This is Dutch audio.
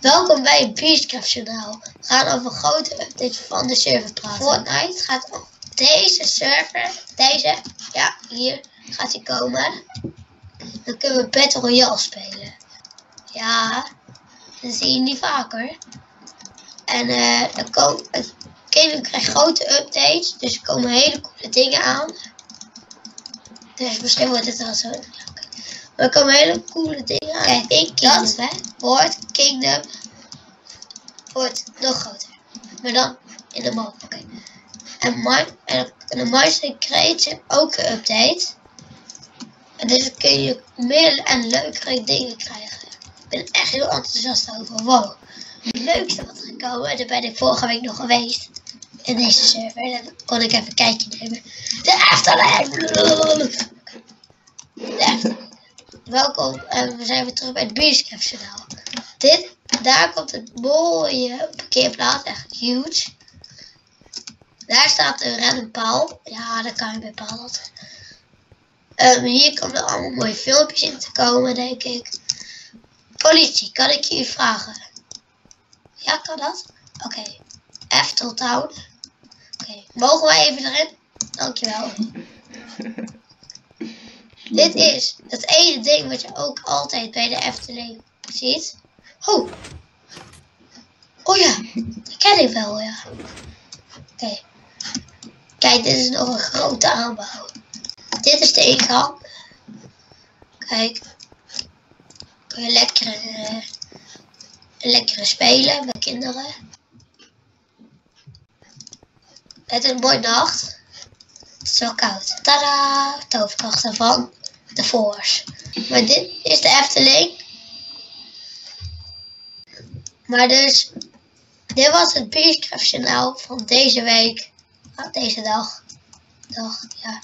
Welkom bij het Beastcraft journaal. We gaan over grote updates van de server praten. Fortnite gaat op deze server, hier gaat hij komen. Dan kunnen we Battle Royale spelen. Ja, dat zie je niet vaker. En Kingdom krijgt grote updates, dus er komen hele coole dingen aan. Dus misschien wordt het wel zo. Er komen hele coole dingen aan. Kijk, Kingdom wordt nog groter. Maar dan in de map. Okay. En de Minecraft Creature ook een update. En dus kun je meer en leukere dingen krijgen. Ik ben echt heel enthousiast over. Wow. Het leukste wat er gekomen, daar ben ik vorige week nog geweest. In deze server. Dan kon ik even een kijkje nemen. De Efteling! Welkom en we zijn weer terug bij het Bioscape kanaal. Daar komt het mooie parkeerplaats, echt huge. Daar staat een random paal. Ja, daar kan je bij palen. Hier komen er allemaal mooie filmpjes in te komen, denk ik. Politie, kan ik je vragen? Ja, kan dat? Oké. Efteltown. Oké, mogen wij even erin? Dankjewel. Dit is het ene ding wat je ook altijd bij de Efteling ziet. Oh ja, dat ken ik wel, ja. Oké. Kijk, dit is nog een grote aanbouw. Dit is de ingang. Kijk. Kun je lekker spelen met kinderen. Het is een mooie nacht. Het is zo koud. Tada! Toverkracht daarvan. De Force. Maar dit is de Efteling. Maar dus, dit was het Beastcraft journaal van deze week. Deze dag.